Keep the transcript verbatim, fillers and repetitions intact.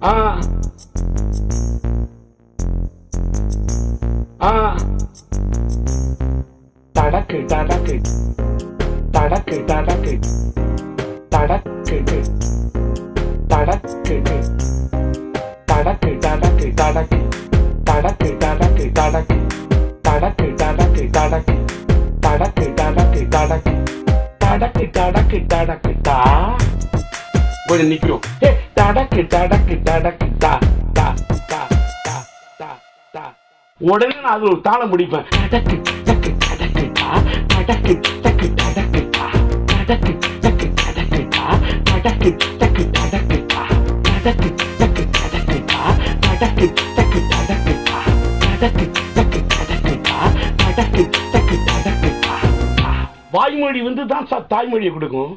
Ah. Ah. Tadakku, Tadakku. Tadakku, Tadakku. Tadakku, Tadakku. Tadakku, Tadakku, Tadakku. Tadakku, Tadakku, Tadakku. Tadakku, Tadakku, Tadakku. Tadakku, Tadakku, Tadakku. Tadakku, Tadakku, Tadakku. Ta. Bole niklo. Hey. Tadakku, Tadakku, Tadakku. Ta, ta, ta, ta, ta, ta. உடனே நான் அது ஒரு தாளம் முடிப்பேன். தடக்கு தடக்கு தடக்கு தா தடக்கு தடக்கு தடக்கு தா தடக்கு தடக்கு தடக்கு தா தடக்கு தடக்கு தடக்கு தா தடக்கு தடக்கு தடக்கு தா தடக்கு தடக்கு தடக்கு தா தடக்கு தடக்கு தடக்கு தா தடக்கு தடக்கு தடக்கு தா. வாய்மொழி வந்து தான் சார் தாய்மொழியை கொடுக்கும்.